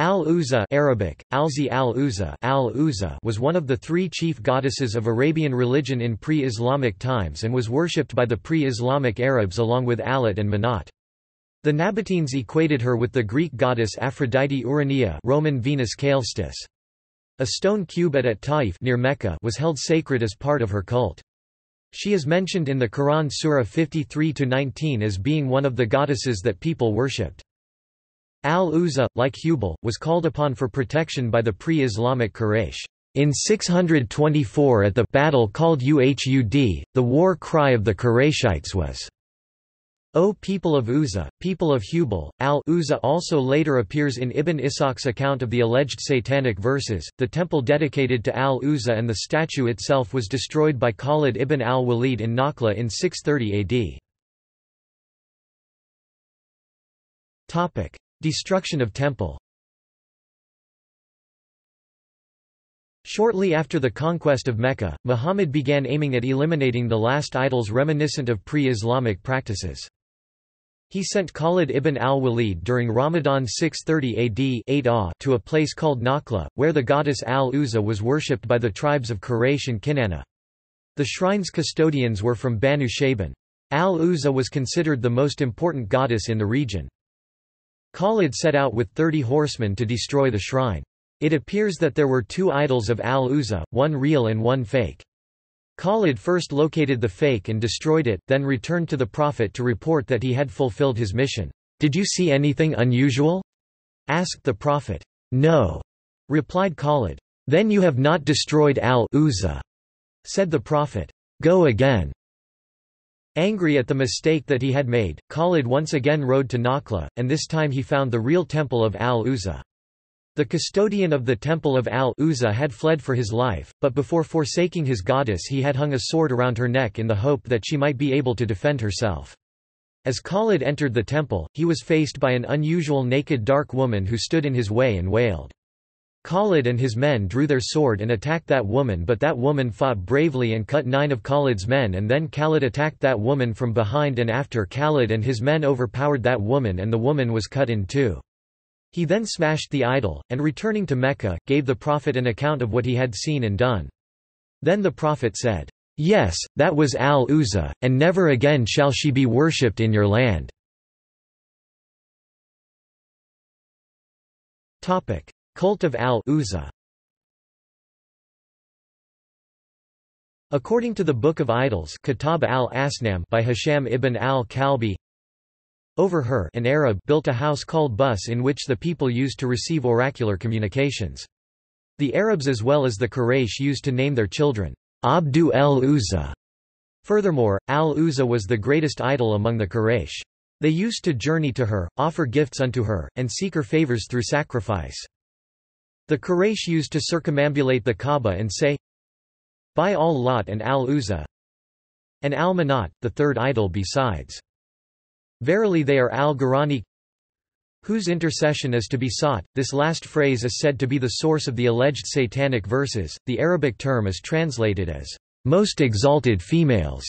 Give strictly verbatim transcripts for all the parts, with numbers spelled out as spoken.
Al-'Uzzá Arabic, Alzi al-'Uzzá, Al-'Uzzá was one of the three chief goddesses of Arabian religion in pre-Islamic times and was worshipped by the pre-Islamic Arabs along with Allāt and Manat. The Nabataeans equated her with the Greek goddess Aphrodite Urania, Roman Venus Kaelestis. A stone cube at At-Taif near Mecca was held sacred as part of her cult. She is mentioned in the Quran Surah fifty-three to nineteen as being one of the goddesses that people worshipped. Al-'Uzzá, like Hubal, was called upon for protection by the pre-Islamic Quraysh. In six hundred twenty-four at the battle called Uhud, the war cry of the Qurayshites was, "O people of Uzzah, people of Hubal." Al-'Uzzá also later appears in Ibn Ishaq's account of the alleged Satanic Verses. The temple dedicated to Al-'Uzzá and the statue itself was destroyed by Khalid ibn al-Walid in Nakhla in six thirty A D. Destruction of temple. Shortly after the conquest of Mecca, Muhammad began aiming at eliminating the last idols reminiscent of pre-Islamic practices. He sent Khalid ibn al-Walid during Ramadan six thirty A D to a place called Nakhla, where the goddess Al-'Uzzá was worshipped by the tribes of Quraysh and Kinana. The shrine's custodians were from Banu Shabin. Al-'Uzzá was considered the most important goddess in the region. Khalid set out with thirty horsemen to destroy the shrine. It appears that there were two idols of Al-'Uzzá, one real and one fake. Khalid first located the fake and destroyed it, then returned to the Prophet to report that he had fulfilled his mission. "Did you see anything unusual?" asked the Prophet. "No," replied Khalid. "Then you have not destroyed Al-'Uzzá," said the Prophet. "Go again." Angry at the mistake that he had made, Khalid once again rode to Nakhla, and this time he found the real temple of Al-'Uzzá. The custodian of the temple of Al-'Uzzá had fled for his life, but before forsaking his goddess he had hung a sword around her neck in the hope that she might be able to defend herself. As Khalid entered the temple, he was faced by an unusual naked dark woman who stood in his way and wailed. Khalid and his men drew their sword and attacked that woman, but that woman fought bravely and cut nine of Khalid's men, and then Khalid attacked that woman from behind, and after Khalid and his men overpowered that woman and the woman was cut in two. He then smashed the idol, and returning to Mecca, gave the Prophet an account of what he had seen and done. Then the Prophet said, "Yes, that was Al-'Uzzá, and never again shall she be worshipped in your land." Cult of Al-'Uzzá. According to the Book of Idols, Kitab al-Asnam by Hisham ibn al-Kalbi, over her, an Arab built a house called Bus in which the people used to receive oracular communications. The Arabs as well as the Quraysh used to name their children Abdu al-'Uzzá. Furthermore, Al-'Uzzá was the greatest idol among the Quraysh. They used to journey to her, offer gifts unto her, and seek her favors through sacrifice. The Quraysh used to circumambulate the Kaaba and say, "By Allāt and Al-'Uzzá and Al-Manat," the third idol besides. "Verily they are al-Gharani, whose intercession is to be sought." This last phrase is said to be the source of the alleged Satanic Verses. The Arabic term is translated as "most exalted females"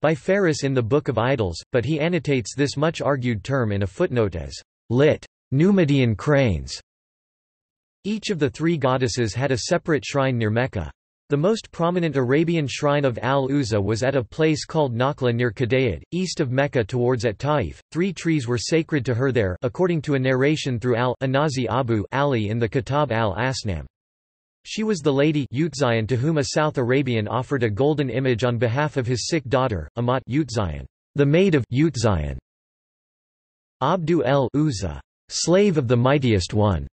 by Faris in the Book of Idols, but he annotates this much argued term in a footnote as lit. Numidian cranes. Each of the three goddesses had a separate shrine near Mecca. The most prominent Arabian shrine of Al-'Uzzá was at a place called Nakhla near Qudayd, east of Mecca towards At-Taif. Three trees were sacred to her there, according to a narration through Al-'Anazi Abu Ali in the Kitab al-Asnam. She was the lady Utzayan to whom a South Arabian offered a golden image on behalf of his sick daughter, Amat Utzayan, the maid of Utzayan. Abdu al-'Uzzá, slave of the mightiest one,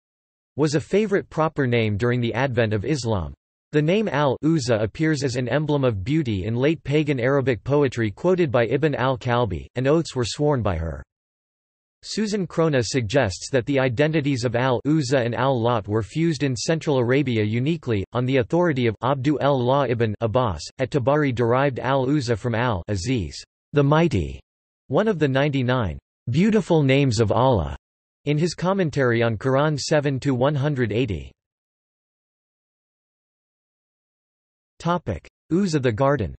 was a favorite proper name during the advent of Islam. The name Al-'Uzzá appears as an emblem of beauty in late pagan Arabic poetry quoted by Ibn al-Kalbi, and oaths were sworn by her. Susan Crona suggests that the identities of Al-'Uzzá and Allāt were fused in Central Arabia uniquely, on the authority of abdu llah ibn abbas. At-Tabari derived Al-'Uzzá from Al-'Aziz, the mighty, one of the ninety-nine beautiful names of Allah, in his commentary on Quran seven to one hundred eighty. Topic: Uzzá the garden.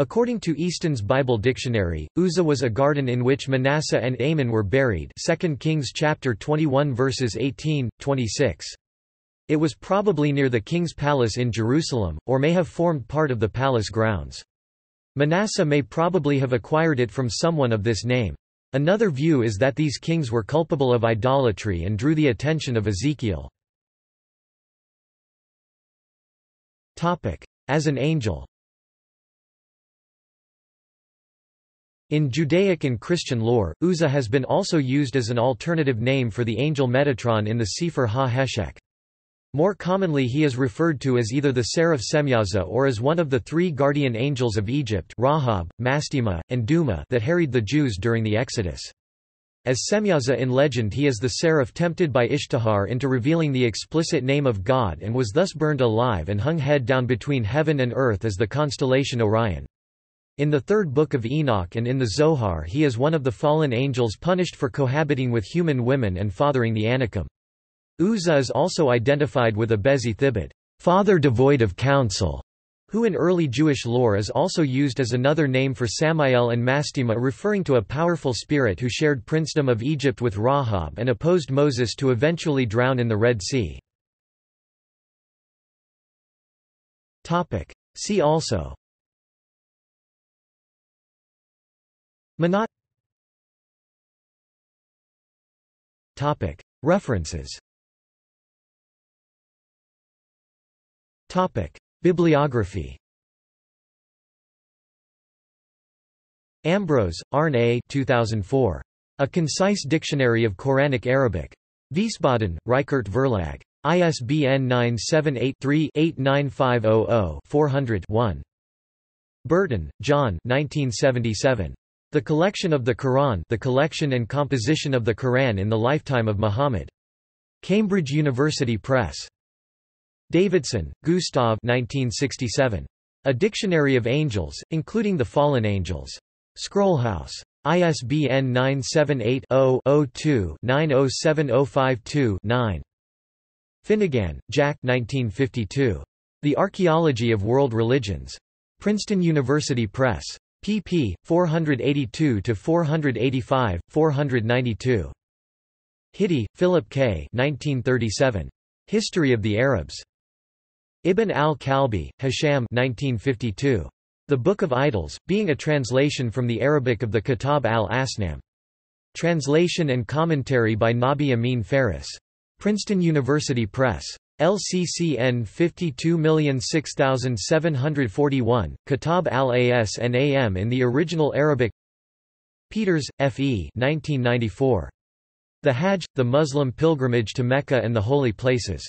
According to Easton's Bible Dictionary, Uzzah was a garden in which Manasseh and Amon were buried. Second Kings chapter twenty-one verses eighteen, twenty-six. It was probably near the king's palace in Jerusalem, or may have formed part of the palace grounds. Manasseh may probably have acquired it from someone of this name. Another view is that these kings were culpable of idolatry and drew the attention of Ezekiel. Topic: As an angel. In Judaic and Christian lore, Uzzah has been also used as an alternative name for the angel Metatron in the Sefer HaHeshech. More commonly he is referred to as either the seraph Semyaza or as one of the three guardian angels of Egypt, Rahab, Mastima, and Duma, that harried the Jews during the Exodus. As Semyaza in legend, he is the seraph tempted by Ishtahar into revealing the explicit name of God and was thus burned alive and hung head down between heaven and earth as the constellation Orion. In the third book of Enoch and in the Zohar he is one of the fallen angels punished for cohabiting with human women and fathering the Anakim. Uzzah is also identified with Abezi Thibid, father devoid of counsel, who in early Jewish lore is also used as another name for Samael and Mastima, referring to a powerful spirit who shared princedom of Egypt with Rahab and opposed Moses to eventually drown in the Red Sea. See also: Manat. References. Bibliography. Ambrose, Arne A. two thousand four. A Concise Dictionary of Quranic Arabic. Wiesbaden, Reichert Verlag. I S B N nine seven eight, three, eight nine five zero zero, four zero zero, one. Burton, John. nineteen seventy-seven. The Collection of the Quran, The Collection and Composition of the Quran in the Lifetime of Muhammad. Cambridge University Press. Davidson, Gustav. nineteen sixty-seven. A Dictionary of Angels, Including the Fallen Angels. Scrollhouse. I S B N nine seven eight, zero, zero two, nine zero seven zero five two, nine. Finnegan, Jack. nineteen fifty-two. The Archaeology of World Religions. Princeton University Press. Pp. four eighty-two to four eighty-five, four ninety-two. Hiddy, Philip K. nineteen thirty-seven. History of the Arabs. Ibn al-Kalbi, Hisham. nineteen fifty-two. The Book of Idols, being a translation from the Arabic of the Kitab al-Asnam. Translation and commentary by Nabi Amin Faris. Princeton University Press. L C C N fifty-two oh six seven four one, Kitab al-Asnam in the original Arabic. Peters, F E nineteen ninety-four. The Hajj, the Muslim Pilgrimage to Mecca and the Holy Places.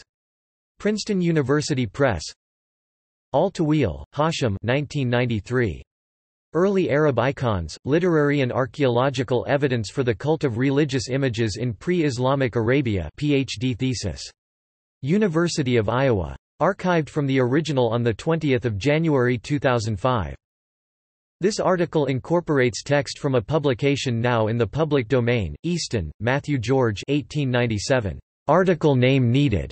Princeton University Press. Al-Tawil, Hashim. nineteen ninety-three. Early Arab Icons, Literary and Archaeological Evidence for the Cult of Religious Images in Pre-Islamic Arabia, PhD thesis. University of Iowa. Archived from the original on the twentieth of January two thousand five. This article incorporates text from a publication now in the public domain. Easton, Matthew George. eighteen ninety-seven. Article name needed.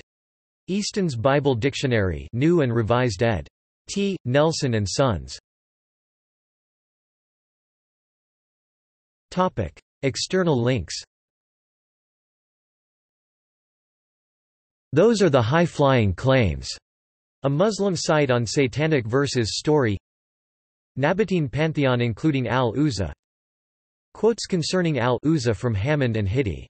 Easton's Bible Dictionary, New and Revised ed. T. Nelson and Sons. Topic: External links. Those are the high-flying claims. A Muslim site on Satanic Verses story. Nabataean pantheon including Al-'Uzzá. Quotes concerning Al-'Uzzá from Hammond and Hiddy.